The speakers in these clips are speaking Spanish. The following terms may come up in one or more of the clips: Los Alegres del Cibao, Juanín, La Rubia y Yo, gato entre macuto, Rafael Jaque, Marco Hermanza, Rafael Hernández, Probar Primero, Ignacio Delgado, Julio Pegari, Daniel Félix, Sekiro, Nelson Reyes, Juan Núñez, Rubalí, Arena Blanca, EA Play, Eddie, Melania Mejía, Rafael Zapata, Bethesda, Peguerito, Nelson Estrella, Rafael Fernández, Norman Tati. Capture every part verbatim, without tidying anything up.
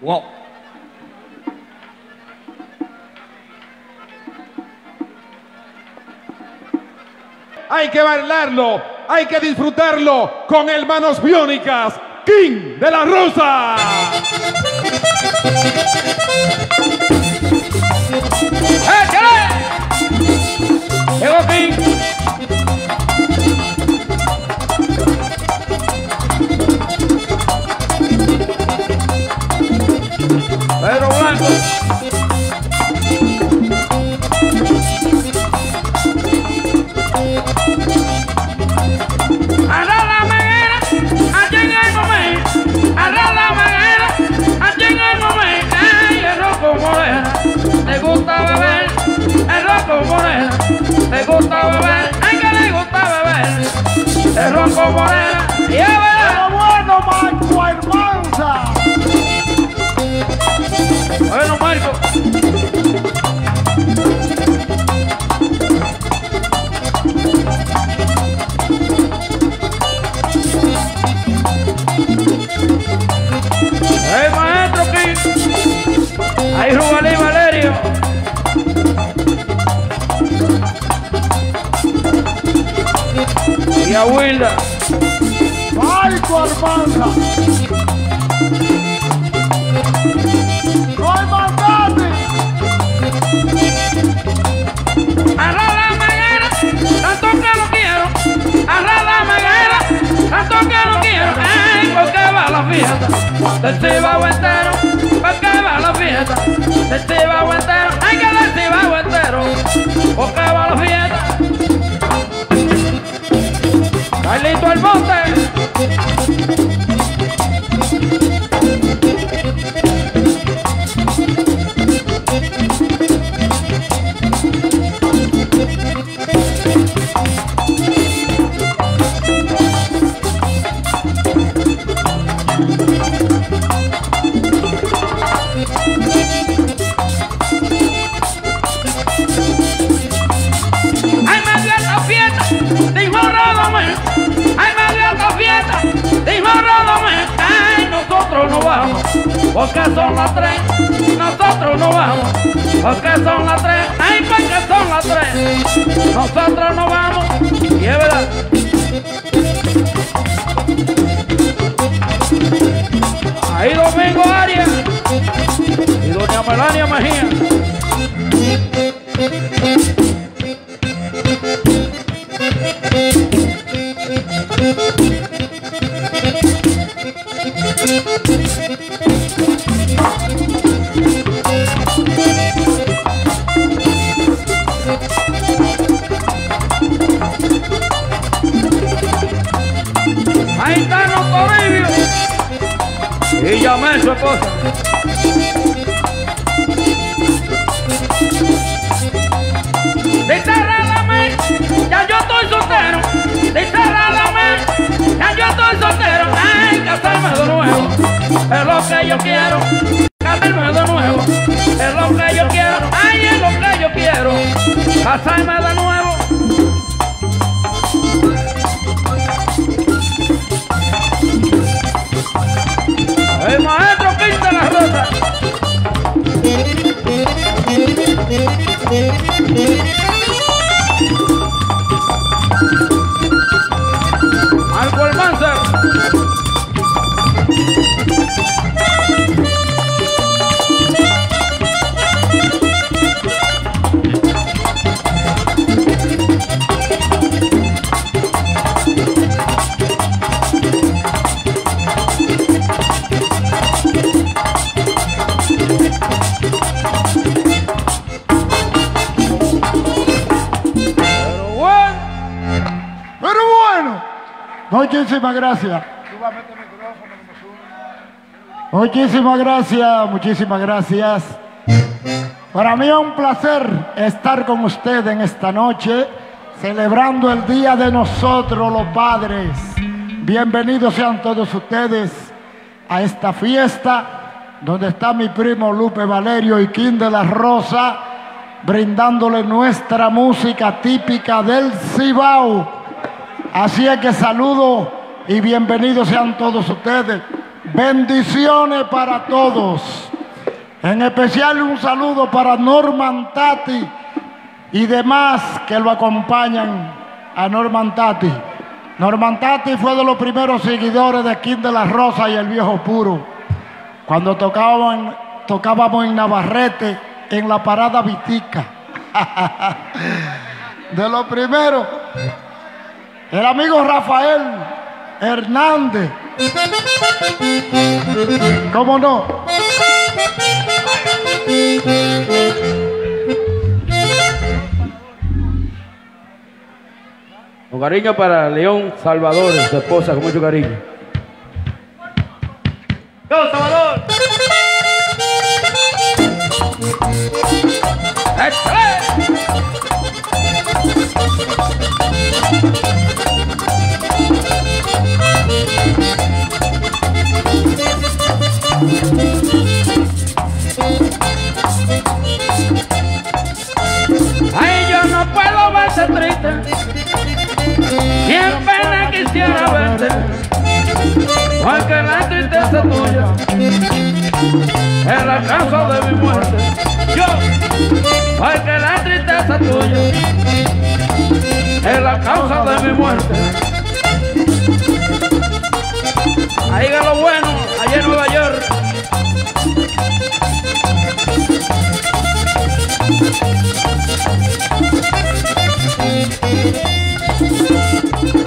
Wow. Hay que bailarlo, hay que disfrutarlo con el Manos Biónicas, King de la Rosa. ¡Échale! ¡Llegó King! Pedro Blanco. Le gusta beber, ay que le gusta beber, el ronco morena, y es verdad. Bueno, Marco Hermanza. Bueno, Marco. El maestro King. Ahí Rubalí Valerio. Y a Wilda Marco Hermanza. Norman Tati. Arra la maguera, tanto que lo quiero. Arra la maguera, tanto que lo quiero. Ay, ¿por qué va la fiesta? Del Cibao entero. ¿Por qué va la fiesta? Del Cibao entero. Ay, que del Cibao entero. ¿Por qué va la fiesta? Carlito Almonte. Porque son las tres, nosotros no vamos. Porque son las tres, ay, porque son las tres, nosotros no vamos. Y es verdad. Ahí Domingo Arias y doña Melania Mejía. Su esposa. Desarrálame, ya yo estoy soltero. Desarrálame, ya yo estoy soltero. Ay, casarme de nuevo, es lo que yo quiero. Casarme de nuevo, es lo que yo quiero. Ay, es lo que yo quiero. Casarme de nuevo. El maestro King de la Rosa. Marco Hermanza. Muchísimas gracias. Muchísimas gracias, muchísimas gracias. Para mí es un placer estar con ustedes en esta noche, celebrando el día de nosotros los padres. Bienvenidos sean todos ustedes a esta fiesta, donde está mi primo Lupe Valerio y King de la Rosa, brindándole nuestra música típica del Cibao. Así es que saludo y bienvenidos sean todos ustedes. Bendiciones para todos. En especial un saludo para Norman Tati y demás que lo acompañan a Norman Tati. Norman Tati fue de los primeros seguidores de King de la Rosa y el Viejo Puro. Cuando tocaban, tocábamos en Navarrete, en la Parada Vitica. De los primeros. El amigo Rafael Hernández. ¿Cómo no? Con cariño para León Salvador, su esposa, con mucho cariño. ¡León Salvador! Ay, yo no puedo verte triste. Y en pena quisiera verte, porque la tristeza tuya es la causa de mi muerte. Yo, porque la tristeza tuya es la causa de mi muerte. Ahí ganó lo bueno, allá en Nueva York.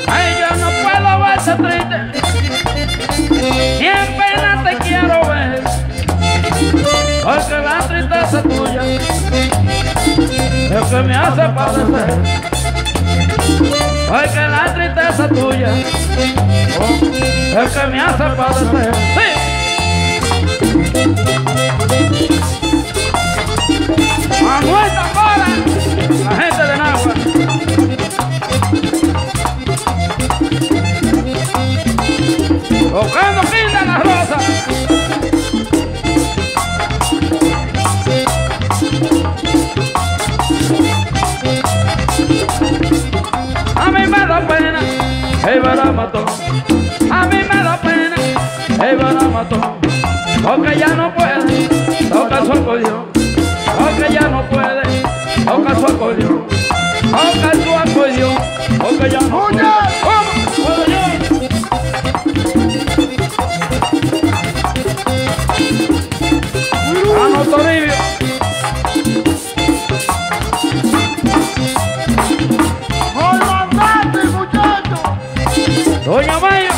Ay, yo no puedo verte triste, y en pena te quiero ver, porque la tristeza tuya es que me hace padecer, porque la tristeza tuya es que me hace padecer. ¡Sí! ¡Aguanta ahora! La gente de Nagua. Tocando King de la Rosa. A mí me da pena, ella la mató. A mí me da pena, ella la mató. Porque ya no puede tocar su acordeón. Porque ya no puede tocar su acordeón. Tocar su acordeón. Porque ya no puede. Vamos, Toribio. ¡Volvandate, muchachos! Doña Maya.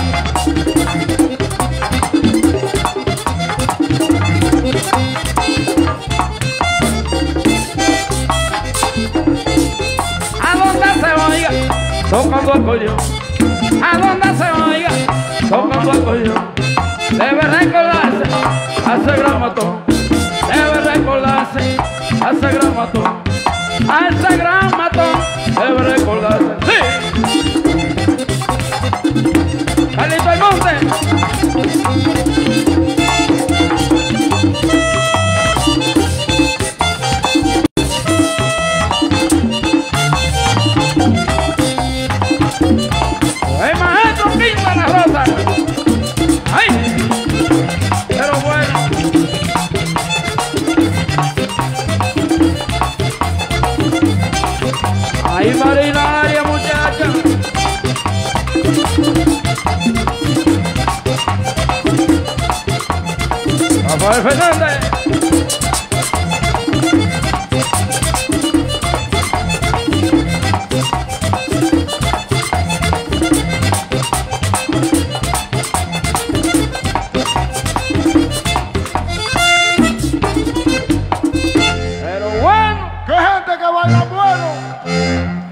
¿A dónde se oiga? Tocando acordeón. ¿A dónde se oiga? Tocando acordeón. Debe recordarse a ese gran matón. Debe recordarse a ese gran matón. A ese gran matón debe recordarse. ¡Sí! ¡Carlito Almonte! Rafael Fernández. Pero bueno, qué gente que baila bueno.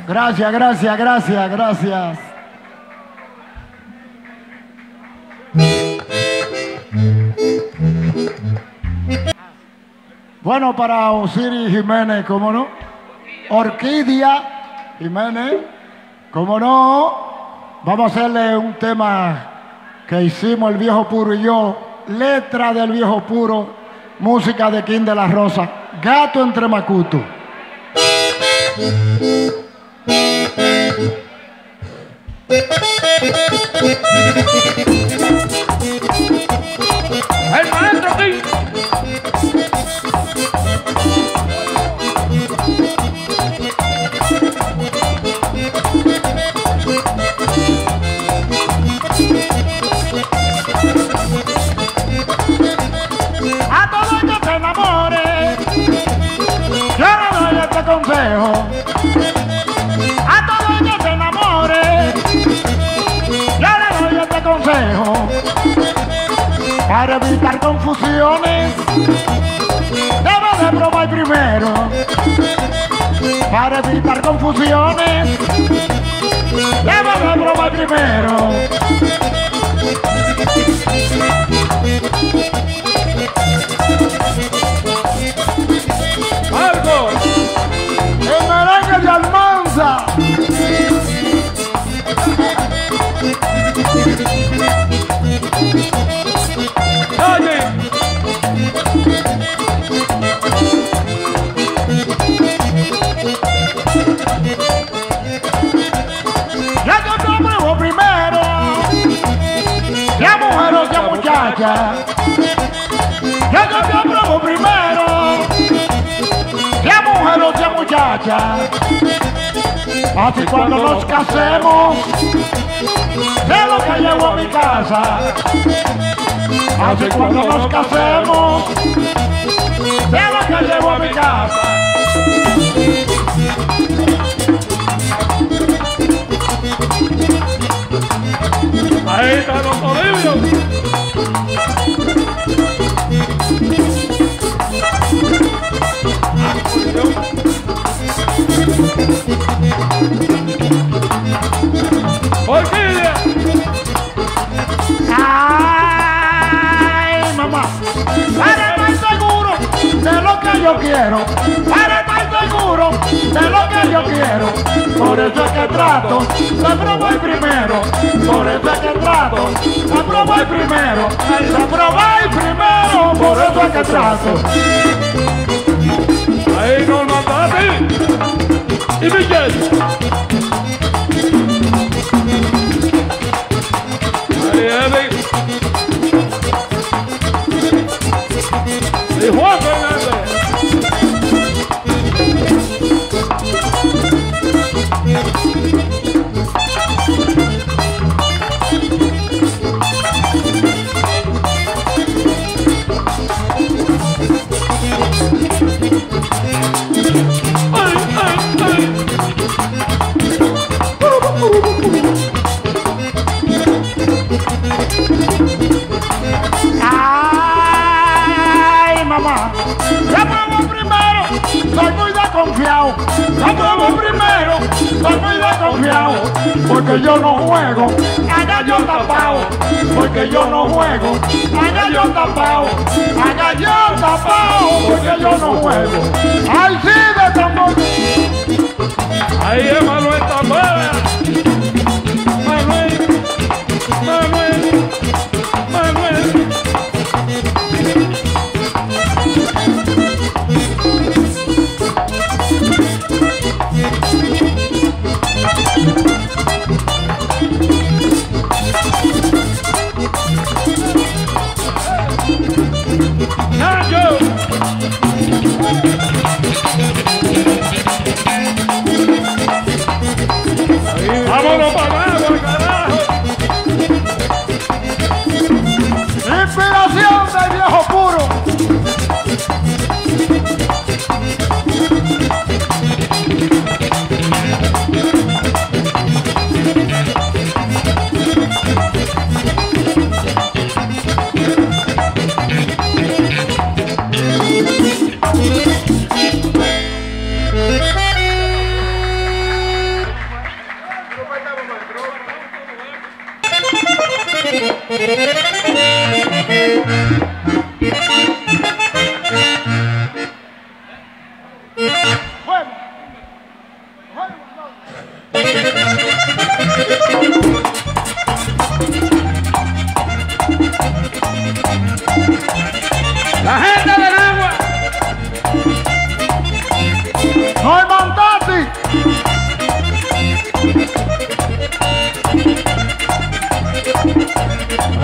Gracias, gracias, gracias, gracias. Bueno, para Osiris Jiménez, ¿cómo no? Orquídea Jiménez, ¿cómo no? Vamos a hacerle un tema que hicimos el Viejo Puro y yo, letra del Viejo Puro, música de King de la Rosa, Gato entre Macuto. El maestro King. A todo el que se enamore, yo le doy este consejo. A todo el que se enamore, yo le doy este consejo. Para evitar confusiones, debe de probar primero. Para evitar confusiones, debe de probar primero. Marco, el merengue de Almanza. Ya yo te pruebo primero, ya mujer o ya muchacha. Ya yo te pruebo primero, ya mujer o ya muchacha. Así cuando nos casemos, sé lo que llevo a mi casa. Así cuando nos casemos, sé lo que llevo a mi casa. Ahí están los Olivios. ¡Orquídea! ¡Ay, mamá! Para estar seguro de lo que yo quiero, para estar seguro de lo que yo quiero, por eso es que trato de probar primero, por eso es que trato de probar primero, de probar primero, por eso es que trato. Ahí nos mataste. Y Miguel. Ahí Eddie. Y Juan Fernández. La pruebo primero, soy muy desconfiado, porque yo no juego, haga yo tapao, porque yo no juego, haga yo tapao, haga yo tapao, porque yo no juego. Ay, sí, de tambor. Ahí es Manuel Tambora. Manuel, Manuel, Manuel. ¡Vámonos para abajo, carajo!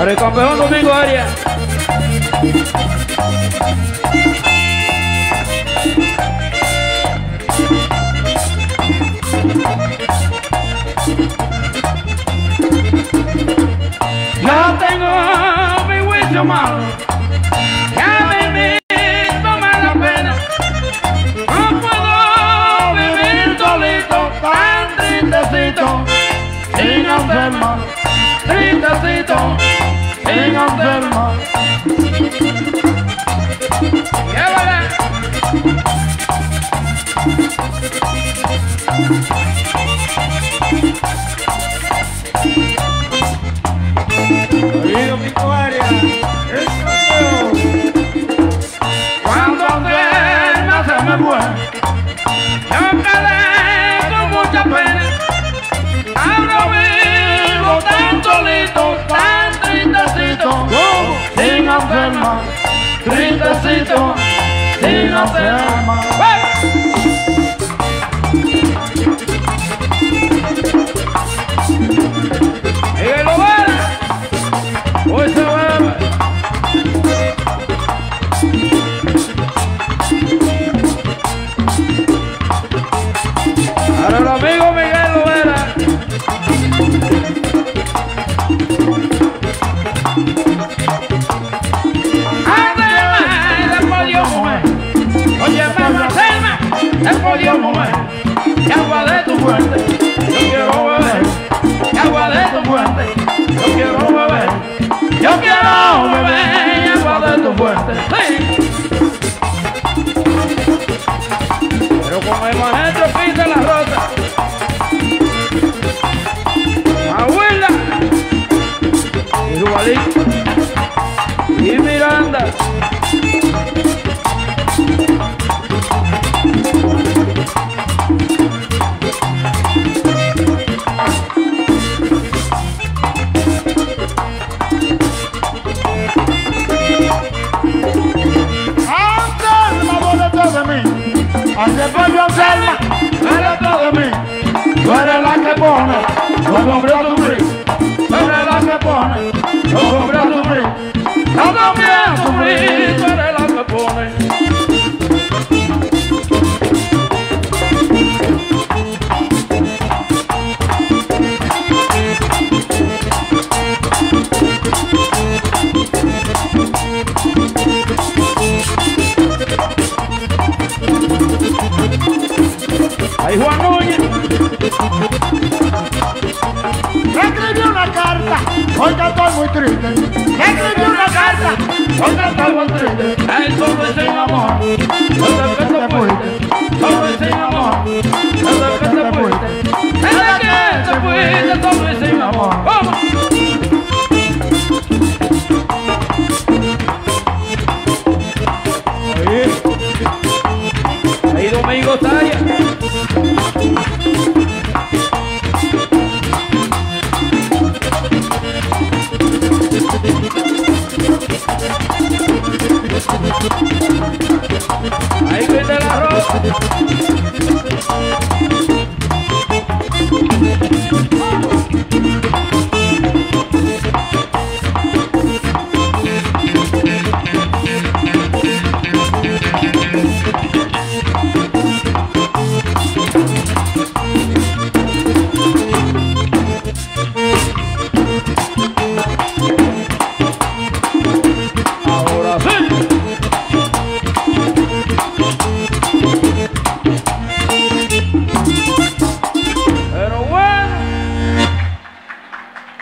Para el campeón Domingo Arias. No tengo mi hueso malo, ya vivir toma la pena. No puedo vivir solito, tan tristecito, sin hacer mal, tristecito, sin hacer mal. ¡Llévala! Querido Pico Arias, es cuando duerma se me muere, yo quedé con mucha pena. Ahora vivo tan solito, tan tristecito, sin hacer mal, tristecito, sin hacer mal. Miguel Lovera, hoy se va. Para el amigo Miguel Lovera. Además, he podido mover. Oye, mamá, Selma, he podido mover. Y agua de tu fuerte, yo quiero beber. Agua de tu fuente, yo quiero beber, yo quiero beber agua de tu fuente, sí. Pero como el maestro King de la Rosa, Abuela y Rubalí y Miranda. Se volvió Selma, eres todo de mí. Tú eres la que pone los hombres a sufrir. Tú eres la que pone los hombres a sufrir. No también a sufrir, tú eres la que pone. Ahí Juan Núñez escribió una carta, oiga, estoy muy triste. Escribió una carta, oiga, estoy muy triste. El solo es sin amor, desde que te fuiste. Solo es sin amor, desde que te fuiste. Desde que te fuiste, solo es sin amor. ¡Vamos! Ahí, ahí Domingo Arias. Ahí viene el arroz.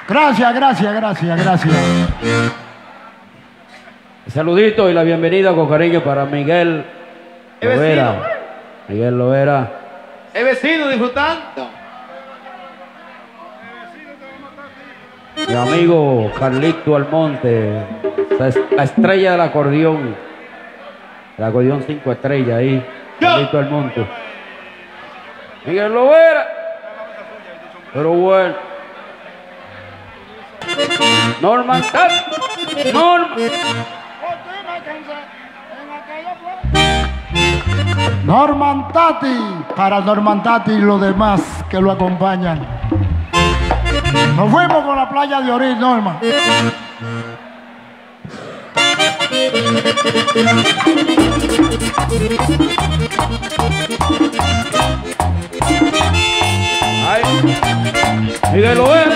Gracias, gracias, gracias, gracias. Saludito y la bienvenida con cariño para Miguel Lovera. Miguel Lovera. He vecino disfrutando. Mi amigo Carlito Almonte, la estrella del acordeón. El acordeón cinco estrellas ahí. Carlito Almonte. Miguel Lovera. Pero bueno. Norman Tati, Norman. Norman Tati, para Norman Tati y los demás que lo acompañan. Nos fuimos con la playa de Orís, Norman. Ay, Miguel Lovera.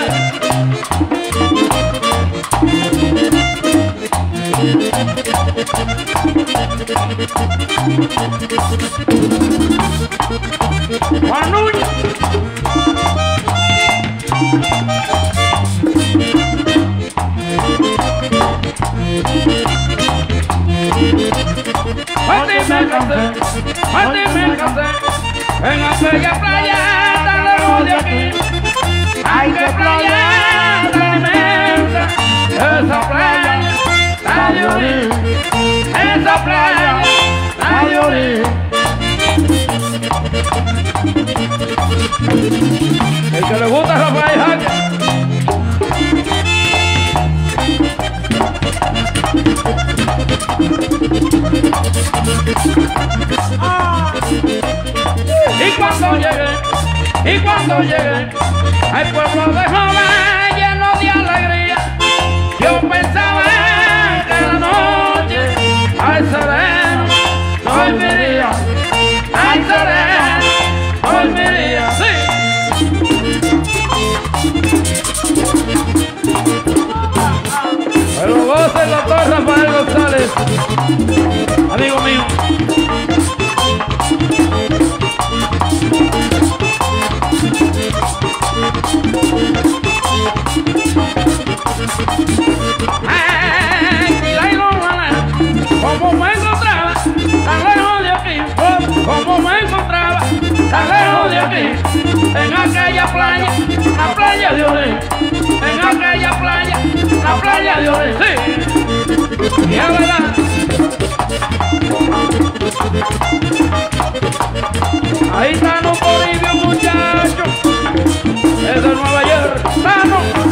Juan Núñez. Mándeme el café, mándeme el café, en aquella playa tan lejos de aquí. Ay, qué playa tan inmensa, esa playa la lloré, esa playa la lloré. El que le gusta a Rafael Hernández. Ah. Y cuando llegué, y cuando llegué al pueblo de joven lleno de alegría, yo pensaba que la noche al sereno no dormiría, al sereno no dormiría, sí. Pero goza el doctor Rafael González, amigo mío. Ay, la ilumana, como me encontraba, tan lejos de aquí, oh, como me encontraba, tan lejos de aquí, en aquella playa, la playa de Oré. En aquella playa, la playa de Oré, sí. Y a bailar. Ahí están los bolivios, muchachos, desde Nueva York, ¡Tano!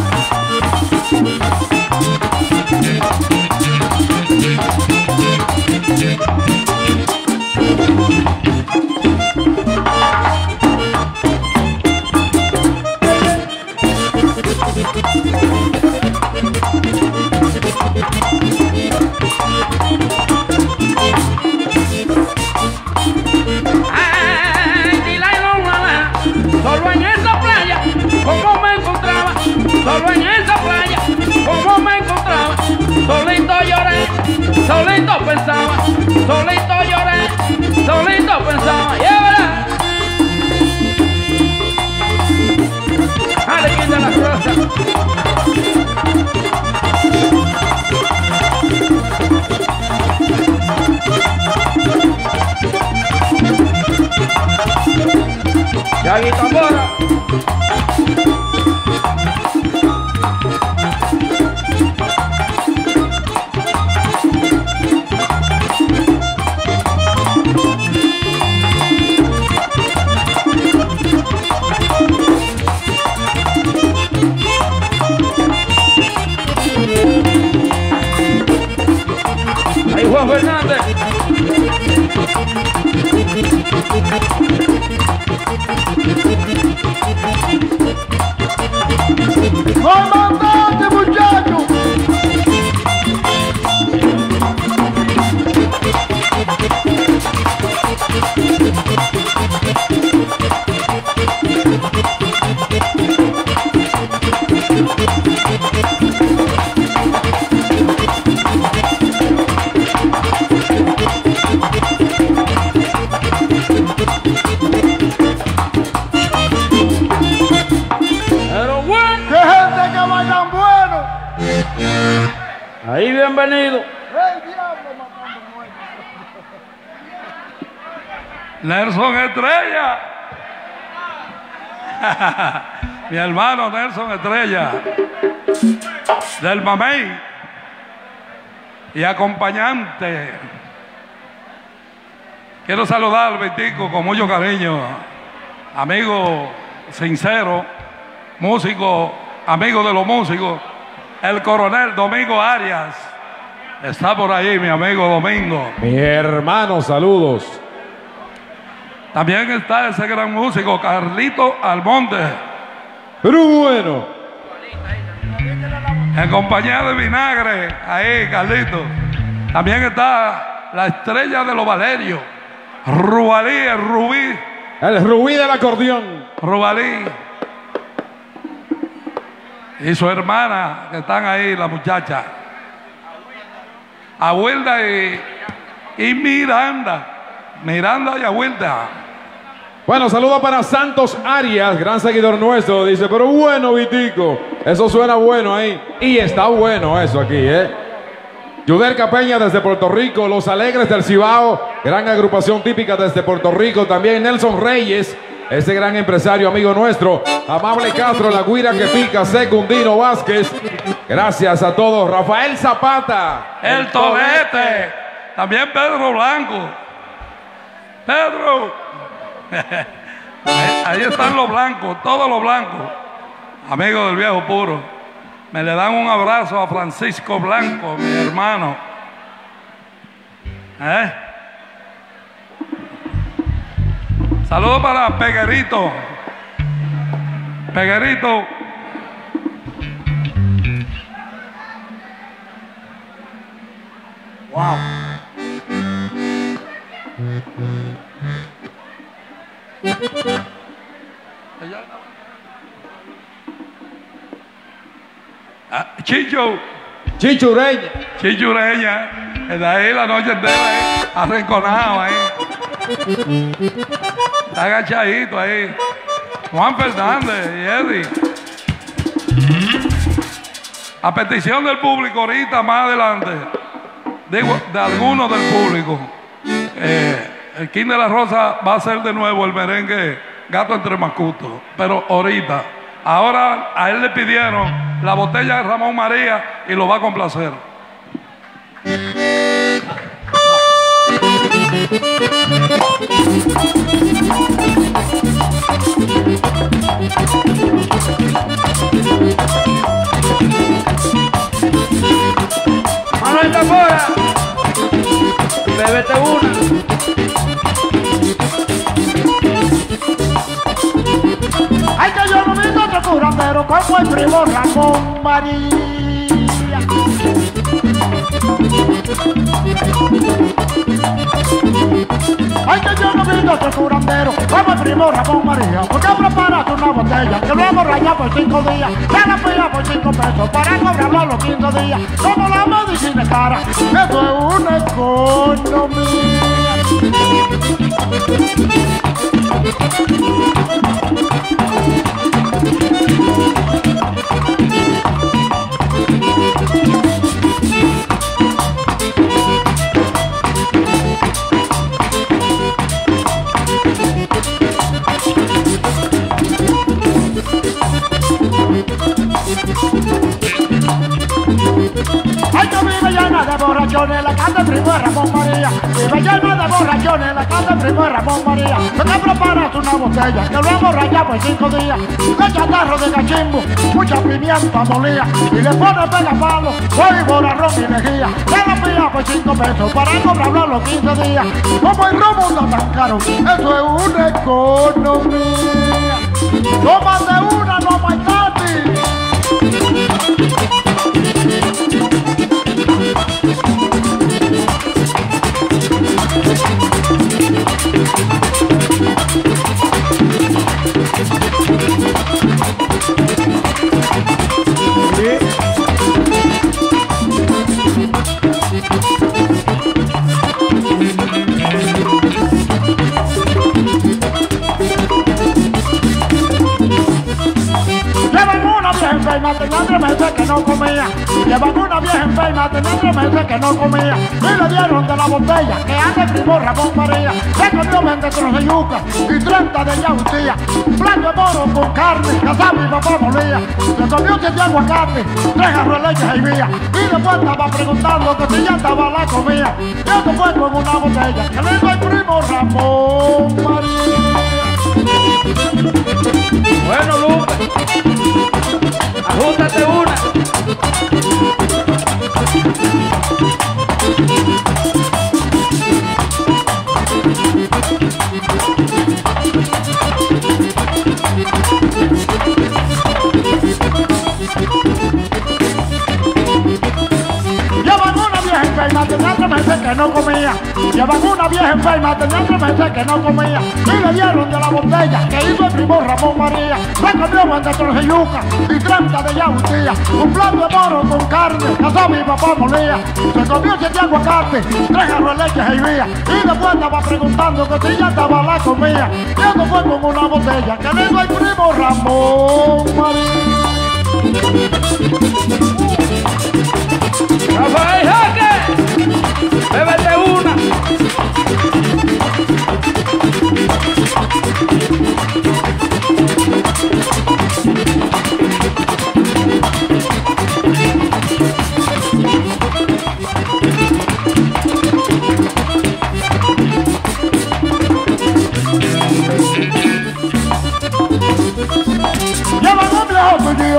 Solo en esa playa, como me encontraba, solito lloré, solito pensaba, solito lloré, solito pensaba, y es verdad. Ale, King de la Rosa. Yagui Tambora. Juan Fernández. Norman Tati, muchachos. Ahí, bienvenido. Nelson Estrella. Mi hermano Nelson Estrella. Del Mamey. Y acompañante. Quiero saludar al Vitico con mucho cariño. Amigo sincero. Músico. Amigo de los músicos. El coronel Domingo Arias está por ahí, mi amigo Domingo. Mi hermano, saludos. También está ese gran músico, Carlito Almonte. Pero bueno. En compañía de Vinagre, ahí, Carlito. También está la estrella de los Valerios, Rubalí, el rubí. El rubí del acordeón. Rubalí. Y su hermana, que están ahí, la muchacha. Abuelda y, y Miranda. Miranda y Abuelda. Bueno, saludo para Santos Arias, gran seguidor nuestro. Dice, pero bueno, Vitico, eso suena bueno ahí. Y está bueno eso aquí, ¿eh? Yuder Capeña desde Puerto Rico, Los Alegres del Cibao, gran agrupación típica desde Puerto Rico. También Nelson Reyes, ese gran empresario amigo nuestro. Amable Castro, la guira que pica, Secundino Vázquez. Gracias a todos. Rafael Zapata. El, el tolete. tolete. También Pedro Blanco. Pedro. Ahí están los blancos, todos los blancos. Amigos del viejo puro. Me le dan un abrazo a Francisco Blanco, mi hermano. ¿Eh? Saludos para Peguerito. Peguerito. Wow. Ah, Chicho. Chichureña. Chichureña. Desde ahí la noche entera, ¿eh? Arrinconado ahí. ¿eh? Está agachadito ahí. Juan Fernández y Eddie. A petición del público, ahorita más adelante, digo, de algunos del público, eh, el King de la Rosa va a hacer de nuevo el merengue Gato entre Macuto, pero ahorita. Ahora a él le pidieron la botella de Ramón María y lo va a complacer. Mano está fuera, bébete una. Ay, que yo no vi otro cura, pero como el primo Ramón María. Ay, que yo no vino otro curandero, como el primo Ramón María. Porque preparaste una botella que luego raya por cinco días. Se la pilla por cinco pesos para cobrarlo a los quince días. Como la medicina es cara, esto es una economía. Ay, que vive llena de borrachones la casa del primo de Ramón María. Vive llena de borrachones la casa del primo de Ramón María. No te preparas una botella que luego rayamos en cinco días. Un chatarro de cachimbo, mucha pimienta molida. Y le pone pegapalo, hoy borrarrón y lejía. Se la pilla por cinco pesos para cobrarlo a los quince días. Como el robo está tan caro, eso es una economía. Tómate una, no me tati. Tenía tres meses que no comía. Llevan una vieja enferma, tenía tres meses que no comía. Y le dieron de la botella que hace el primo Ramón María. Se comió veinte trozos de yuca y treinta de yautía. Plato de moro con carne, casaba mi papá molía. Se comió siete de aguacate, tres jarros de leche y vía. Y después estaba preguntando que si ya estaba la comida. Y esto fue con una botella que le hizo el primo Ramón María. Bueno, Lupe, ajústate una. Llevan una vieja enferma, que no comía. Llevan una vieja enferma, tenía tres meses que no comía. Y le dieron de la botella que hizo el primo Ramón María. Se comió un de torjeyuca y treinta de yautía. Un plato de moro con carne, asado mi papá molía. Se comió siete aguacates, tres jarros de leche y vía. Y después estaba preguntando que si ya estaba la comida. Y eso fue con una botella que le hizo el primo Ramón María. ¡Rafael Jaque! ¡Bébete una!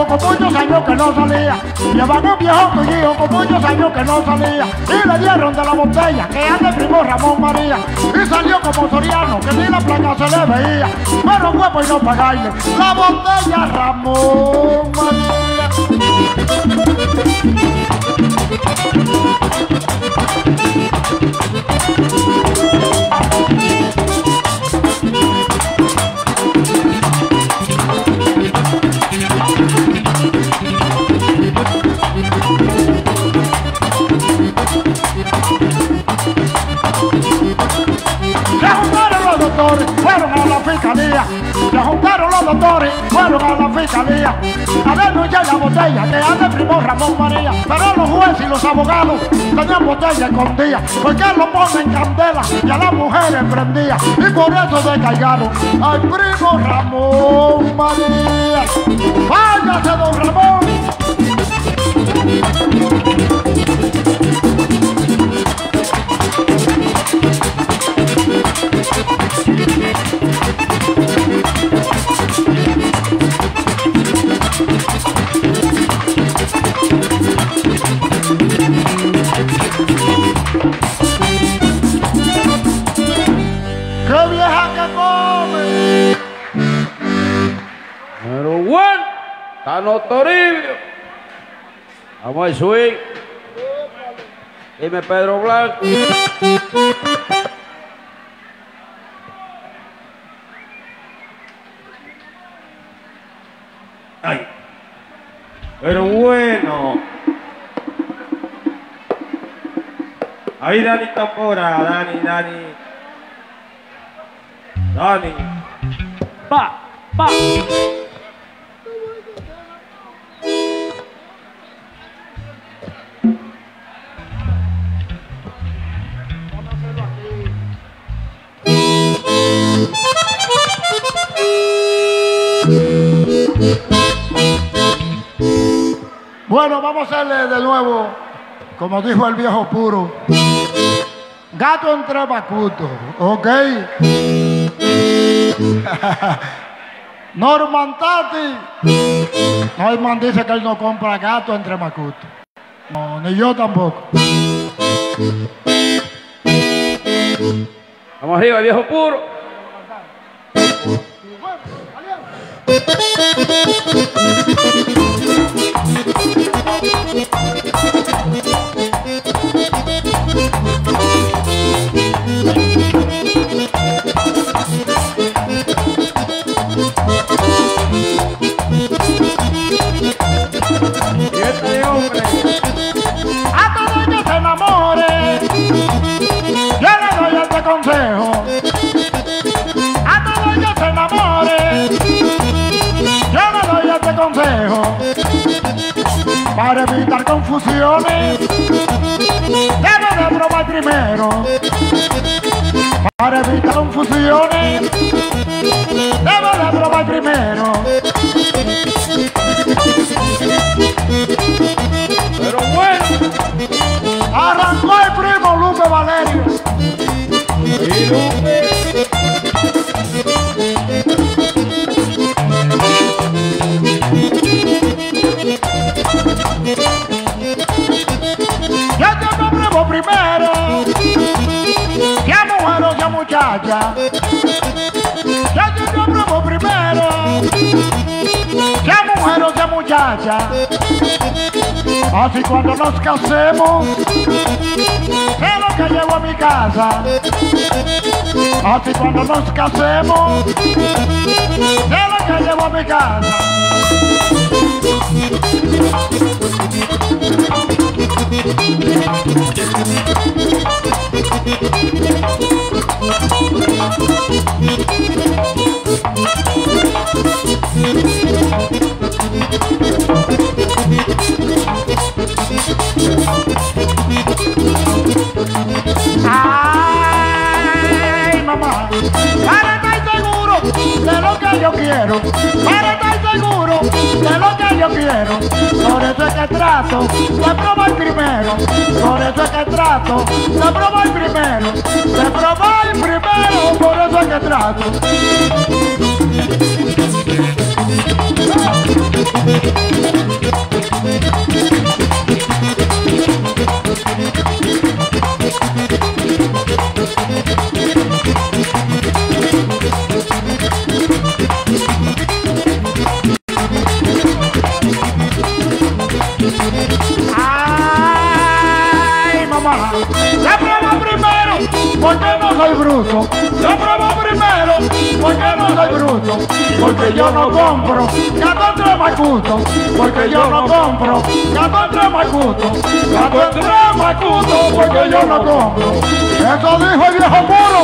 Con muchos años que no salía, llevan un viejo tullido con muchos años que no salía, y le dieron de la botella que anda el primo Ramón María, y salió como soriano que ni la placa se le veía, pero fue por no pagarle la botella Ramón María. Se juntaron los doctores, fueron a la fiscalía a denunciar la botella que anda el primo Ramón María. Pero los jueces y los abogados tenían botella escondida, porque lo ponen candela y a las mujeres prendía. Y por eso se cargaron al primo Ramón María. ¡Váyase, don Ramón! Toribio. Vamos al swing. Dime Pedro Blanco. Ay. Pero bueno. Ahí Dani Tambora. Dani, Dani. Dani. Pa, pa. Bueno, vamos a hacerle de nuevo, como dijo el viejo puro, gato entre bacutos, ¿ok? Norman Tati. Norman dice que él no compra gato entre bacutos. No, ni yo tampoco. Vamos arriba, viejo puro. Y este hombre, a todo el que se enamore, yo le doy este consejo. A todo el que se enamore, yo le doy este consejo. Para evitar confusiones, debe de probar primero. Para evitar confusiones, debe de probar primero. Pero bueno, arrancó el primo Lupe Valerio. Y Lupe. Ya te apruebo primero. Ya mujeres, ya muchacha. Ya te apruebo primero. Ya mujeres, ya muchacha. Así cuando nos casemos, es lo que llevo a mi casa. Así cuando nos casemos, es lo que llevo a mi casa. Ay, mamá, para estar seguro de lo que yo quiero, para estar seguro de lo que yo quiero, por eso es que trato de probar primero, por eso es que trato de probar primero, de probar primero, por eso es que trato. Ay, mamá, la prueba primero, porque no soy bruto, la prueba primero, porque no soy bruto, porque yo no compro catorce macuto, porque yo no compro catorce macuto, catorce macuto, porque yo no compro. Eso dijo el viejo puro.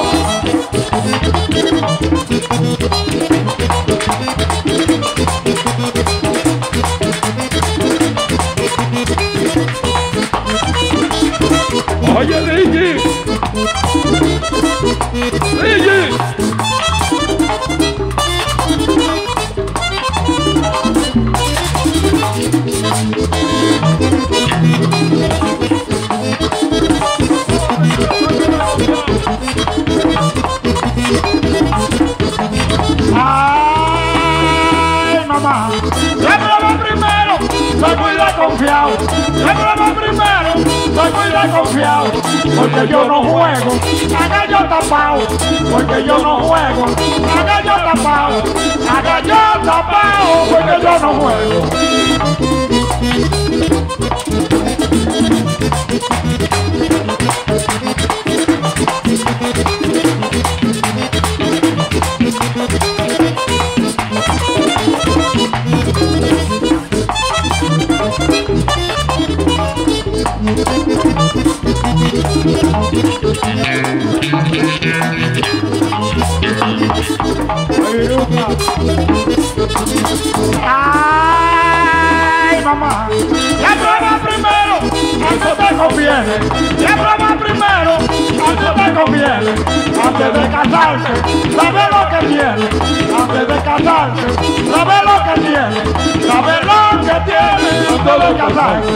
Oye, Eddie, Eddie. Ay, mamá, la prueba primero, soy muy desconfiado, la prueba primero, soy muy desconfiado, porque yo no juego a gallo tapao, porque yo no juego a gallo tapao, a gallo tapao, porque yo no juego. Ay, mamá, la prueba primero, antes te conviene, la prueba primero, antes te conviene, antes de casarse, sabe lo que tiene, antes de casarse, sabe lo que tiene, sabe lo que tiene, antes de casarse.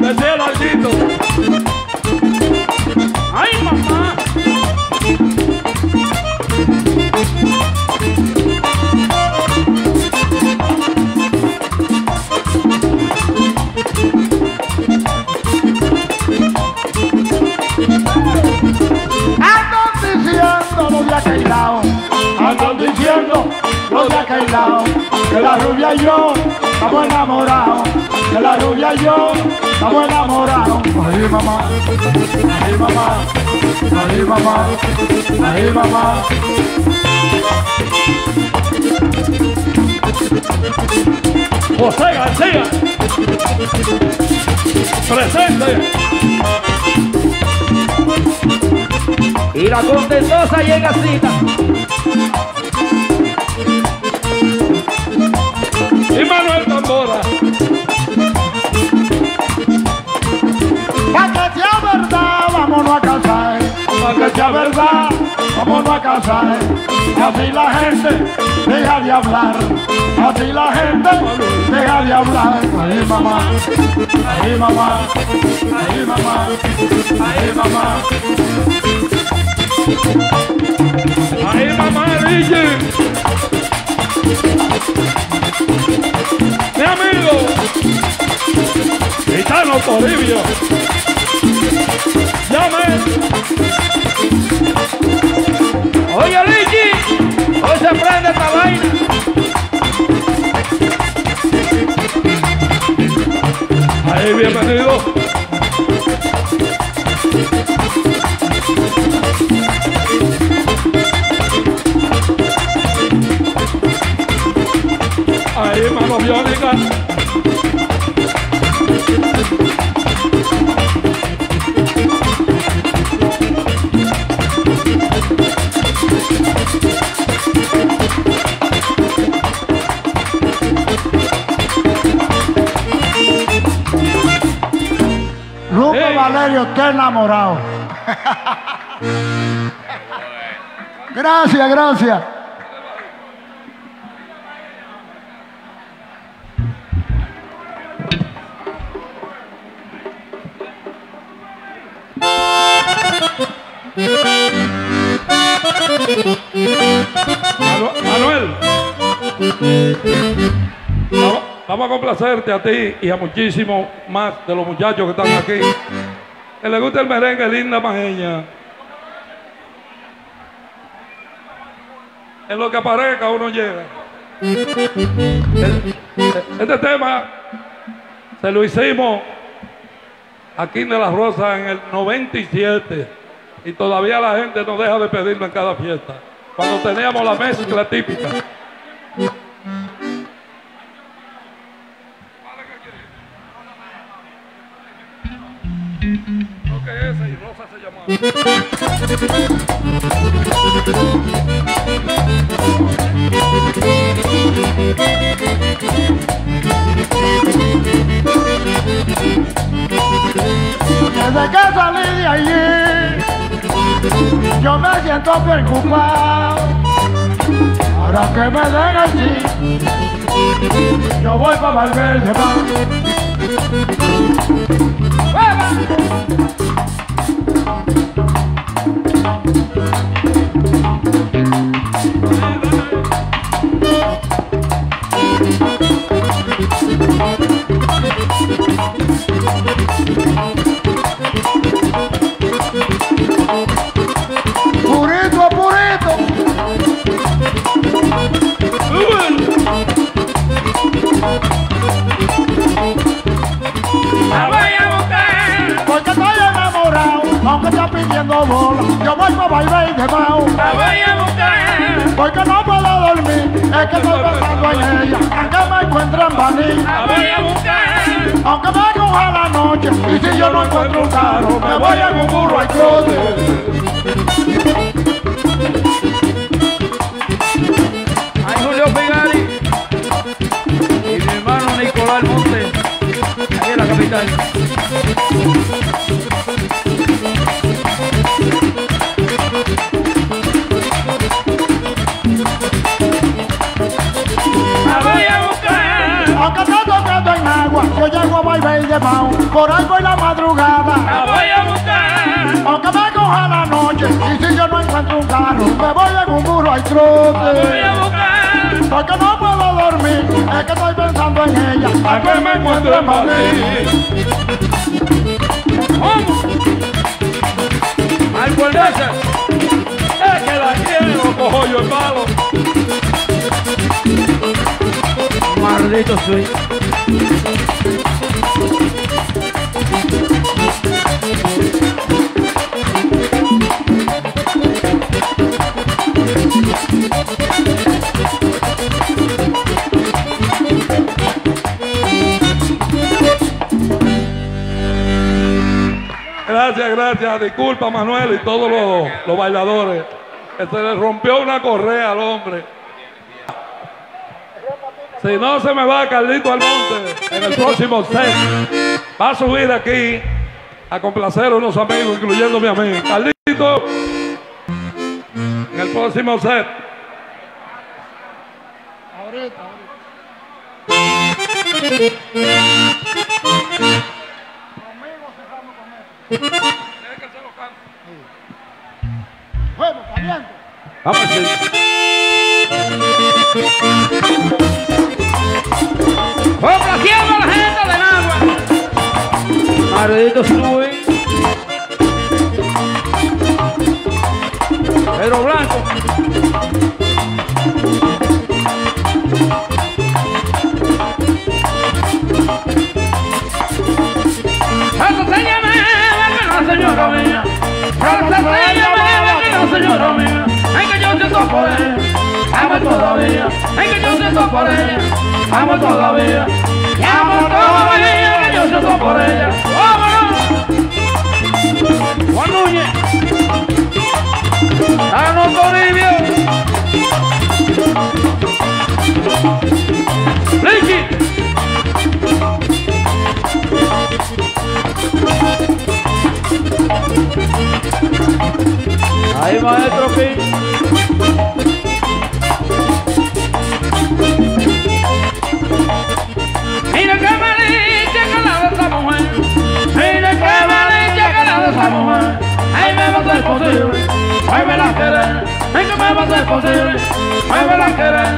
Desea el artito. ¡Ay, mamá! Andan diciendo los de aquel lado que la rubia y yo estamos enamorados, que la rubia y yo estamos enamorados. Ay mamá, ay mamá, ay mamá, ay mamá. José García, presente. Y la contestosa llega cita. Y Manuel Tambora. Pa' que sea verdad, vámonos a casar. Pa' que sea verdad, vámonos a casar. Así la gente deja de hablar. Así la gente deja de hablar. Ay mamá, ay mamá, ay mamá, ay mamá. ¡Ay, mamá, D J! ¡Mi amigo! ¡Gitano Toribio! ¡Llame! ¡Oye, D J! ¡Hoy se prende esta vaina! ¡Ay, bienvenido! Ahí, mano biónica. Lupe Valerio está enamorado. Gracias, gracias. Manuel, vamos a complacerte a ti y a muchísimos más de los muchachos que están aquí. Que le gusta el merengue, linda majeña. En lo que aparezca uno llega. Este tema se lo hicimos a King de la Rosa en el noventa y siete y todavía la gente no deja de pedirlo en cada fiesta. Cuando teníamos la mezcla típica. Creo que esa y Rosa se llamaba. Desde que salí de allí yo me siento preocupado. Ahora que me den allí yo voy para Valverde. Purito, purito. La voy a buscar porque estoy enamorado, aunque está pidiendo bola, yo voy pa' bailar de mao. La voy a buscar porque no puedo dormir, es que estoy pensando en ella, aunque me encuentran vanilla. La voy a buscar aunque me coja la noche, y si yo no encuentro un carro, me voy en un burro al closet. Ay, Julio Pegari y mi hermano Nicolás Montes. Ahí en la capital. La voy a buscar. Aunque está tocando en agua, yo llego a bailar de mao. por algo en la madrugada me voy a buscar, aunque me coja la noche, y si yo no encuentro un carro, me voy en un muro al trote. Me voy a buscar, porque no puedo dormir, es que estoy pensando en ella, a que me encuentro en Madrid. ¡Vamos! ¡Al puerteza! ¡Es que la quiero, cojo yo el palo! ¡Maldito soy! Gracias, gracias. Disculpa, Manuel, y todos los, los bailadores. Que se les rompió una correa al hombre. Si no, se me va Carlito Almonte en el próximo set. Va a subir aquí a complacer a unos amigos, incluyendo a mi amigo. Carlito, en el próximo set. Ahorita, ahorita. Vamos a complaciendo a la gente del agua. Maldito sube. Pedro Blanco. Señora mía, señora mía, hay que yo siento por ella, amo todavía, hay que yo siento por ella, amo todavía, amo todavía, que yo siento por ella, vámonos. Juan Núñez, Tano Toribio, Ricky. Ahí maestro King. Mira que malicia calada esa mujer, mira que malicia calada esa mujer. Ahí me va a ser posible, ahí me la querer, ahí que me va a ser posible, ahí me la querer,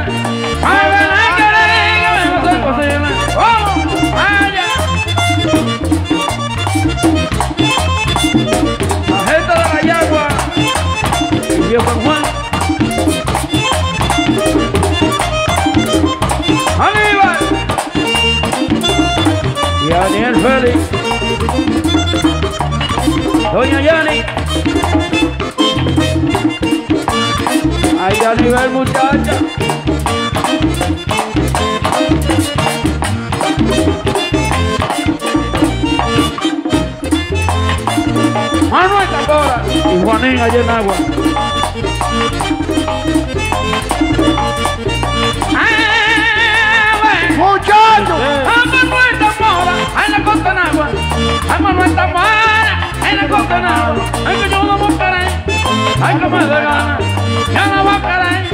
ahí me la querer, que me va a ser posible. Vamos, allá. Yo con Juan. ¡Aníbal! Y Daniel Félix. Doña Yani. Ahí a nivel muchacha. Manuel Tacora. Y Juanín allá en agua. Muchachos, a Manuel Tambora, a la costa en agua, a Manuel Tambora, a la costa en agua, ay que yo no buscaré, ay que me dé gana, yo no buscaré,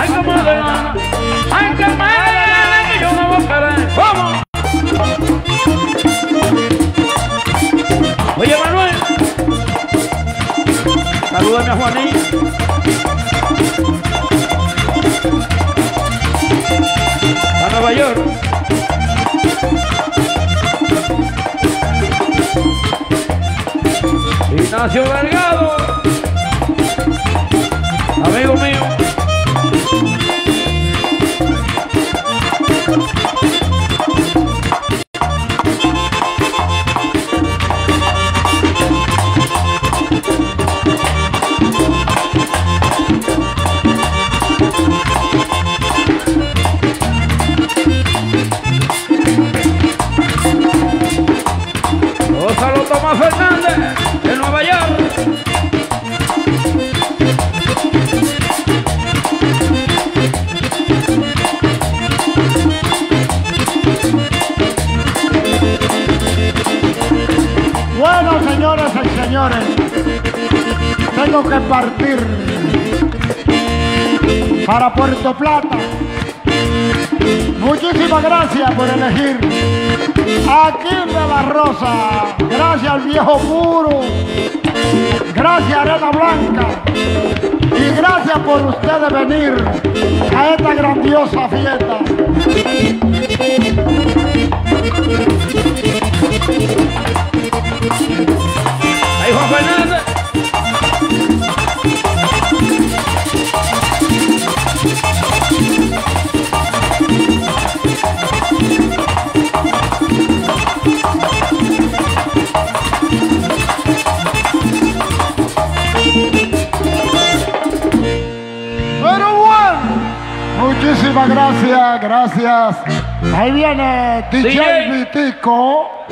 ay que me dé gana, ay que me dé gana, que yo no buscaré, vamos. Oye Manuel, salúdame a Juanín. A Nueva York. Ignacio Delgado, amigo mío. Juan Fernández de Nueva York. Bueno, señoras y señores, tengo que partir para Puerto Plata. Muchísimas gracias por elegir a King de la Rosa, gracias al viejo puro, gracias a Arena Blanca y gracias por ustedes venir a esta grandiosa fiesta. Ahí Juan Fernández. Muchísimas gracias, gracias. Ahí viene D J Vitico.